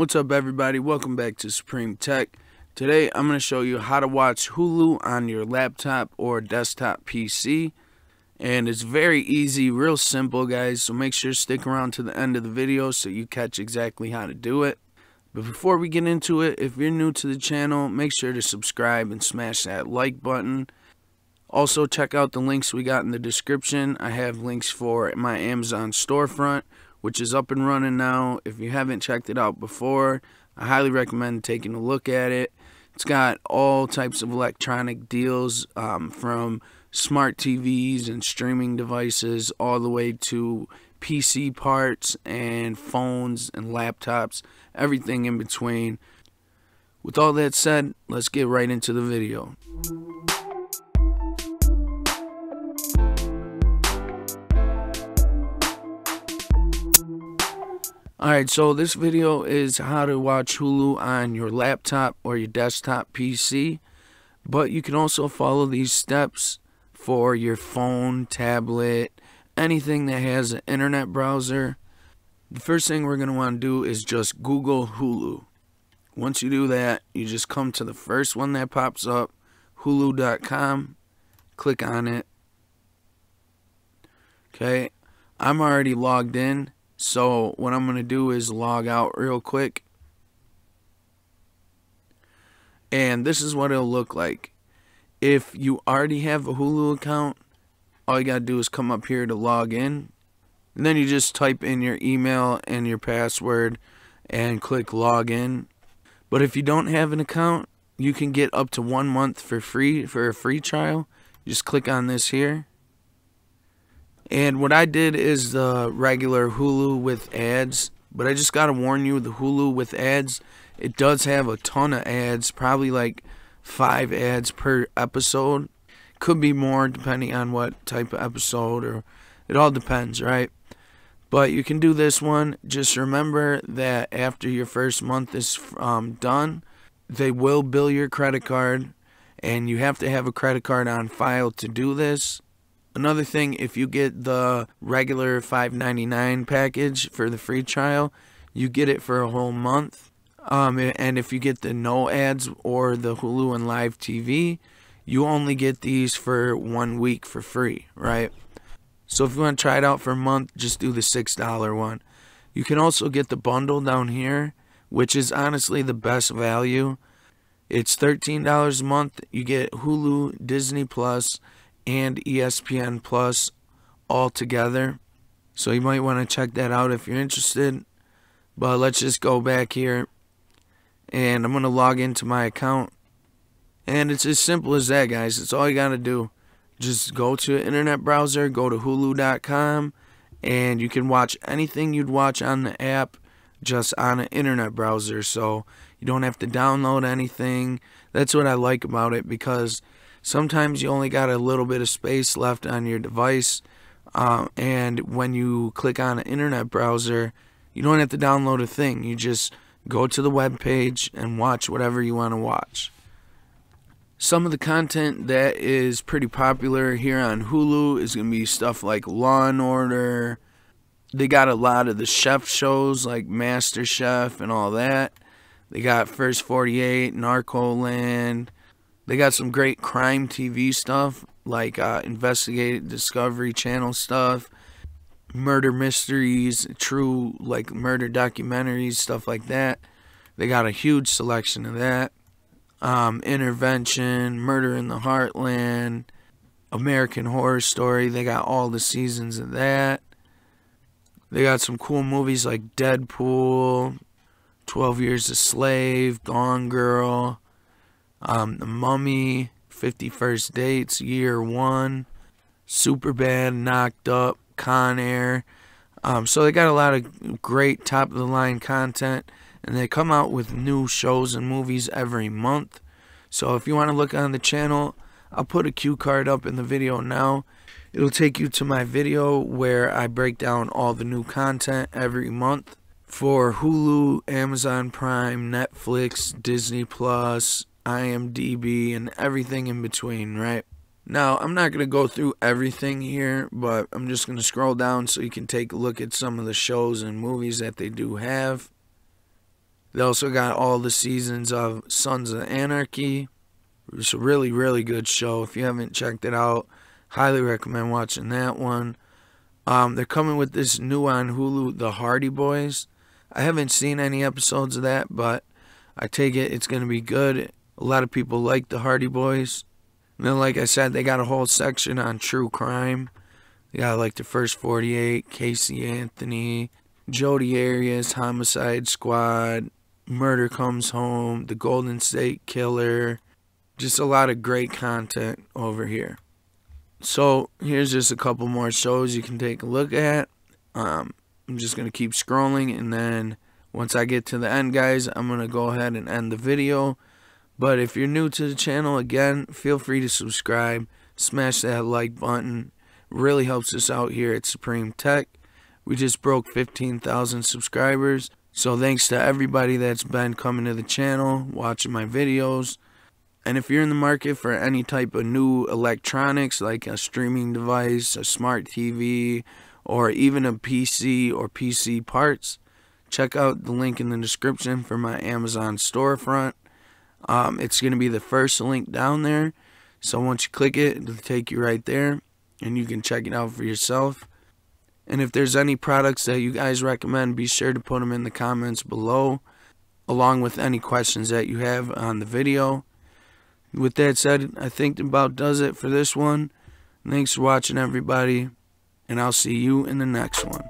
What's up, everybody? Welcome back to Supreme Tech. Today I'm going to show you how to watch Hulu on your laptop or desktop PC, and it's very easy, real simple, guys, so make sure to stick around to the end of the video so you catch exactly how to do it. But before we get into it, if you're new to the channel, make sure to subscribe and smash that like button. Also, check out the links we got in the description. I have links for my Amazon storefront, which is up and running now. If you haven't checked it out before, I highly recommend taking a look at it. It's got all types of electronic deals, from smart TVs and streaming devices all the way to PC parts and phones and laptops, everything in between. With all that said, let's get right into the video. Alright, so this video is how to watch Hulu on your laptop or your desktop PC, but you can also follow these steps for your phone, tablet, anything that has an internet browser. The first thing we're going to want to do is just Google Hulu. Once you do that, you just come to the first one that pops up, Hulu.com, click on it. Okay, I'm already logged in. So what I'm going to do is log out real quick. And this is what it'll look like. If you already have a Hulu account, all you got to do is come up here to log in. And then you just type in your email and your password and click log in. But if you don't have an account, you can get up to 1 month for free for a free trial. Just click on this here. And what I did is the regular Hulu with ads, but I just gotta warn you, the Hulu with ads, it does have a ton of ads, probably like 5 ads per episode. Could be more depending on what type of episode, or it all depends, right? But you can do this one. Just remember that after your first month is done, they will bill your credit card, and you have to have a credit card on file to do this. Another thing, if you get the regular $5.99 package for the free trial, you get it for a whole month. And if you get the no ads or the Hulu and live TV, you only get these for 1 week for free, right? So if you want to try it out for a month, just do the $6 one. You can also get the bundle down here, which is honestly the best value. It's $13 a month. You get Hulu, Disney+, and ESPN Plus all together, so you might want to check that out if you're interested. But let's just go back here, and I'm going to log into my account, and it's as simple as that, guys. It's all you got to do. Just go to an internet browser, go to Hulu.com, and you can watch anything you'd watch on the app just on an internet browser, so you don't have to download anything. That's what I like about it, because sometimes you only got a little bit of space left on your device, and when you click on an internet browser, you don't have to download a thing. You just go to the web page and watch whatever you want to watch. Some of the content that is pretty popular here on Hulu is going to be stuff like Law & Order. They got a lot of the chef shows like MasterChef and all that. They got First 48, Narcoland. They got some great crime TV stuff, like Investigation Discovery Channel stuff, murder mysteries, true like murder documentaries, stuff like that. They got a huge selection of that. Intervention, Murder in the Heartland, American Horror Story. They got all the seasons of that. They got some cool movies like Deadpool, 12 Years a Slave, Gone Girl, The Mummy, 50 First Dates, Year One, Superbad, Knocked Up, Con Air. So they got a lot of great top-of-the-line content, and they come out with new shows and movies every month. So if you want to look on the channel, I'll put a cue card up in the video now. It'll take you to my video where I break down all the new content every month for Hulu, Amazon Prime, Netflix, Disney+, IMDb, and everything in between, right? Now, I'm not going to go through everything here, but I'm just going to scroll down so you can take a look at some of the shows and movies that they do have. They also got all the seasons of Sons of Anarchy. It's a really, really good show. If you haven't checked it out, highly recommend watching that one. They're coming with this new on Hulu, The Hardy Boys. I haven't seen any episodes of that, but I take it it's going to be good. A lot of people like The Hardy Boys. And then, like I said, they got a whole section on true crime. They got, like, the First 48, Casey Anthony, Jody Arias, Homicide Squad, Murder Comes Home, The Golden State Killer. Just a lot of great content over here. So here's just a couple more shows you can take a look at. I'm just going to keep scrolling, and then once I get to the end, guys, I'm going to go ahead and end the video. But if you're new to the channel, again, feel free to subscribe. Smash that like button. It really helps us out here at Supreme Tech. We just broke 15,000 subscribers. So thanks to everybody that's been coming to the channel, watching my videos. And if you're in the market for any type of new electronics, like a streaming device, a smart TV, or even a PC or PC parts, check out the link in the description for my Amazon storefront. It's going to be the first link down there. So once you click it, it'll take you right there, and you can check it out for yourself. And if there's any products that you guys recommend, be sure to put them in the comments below, along with any questions that you have on the video. With that said, I think about does it for this one. Thanks for watching, everybody, and I'll see you in the next one.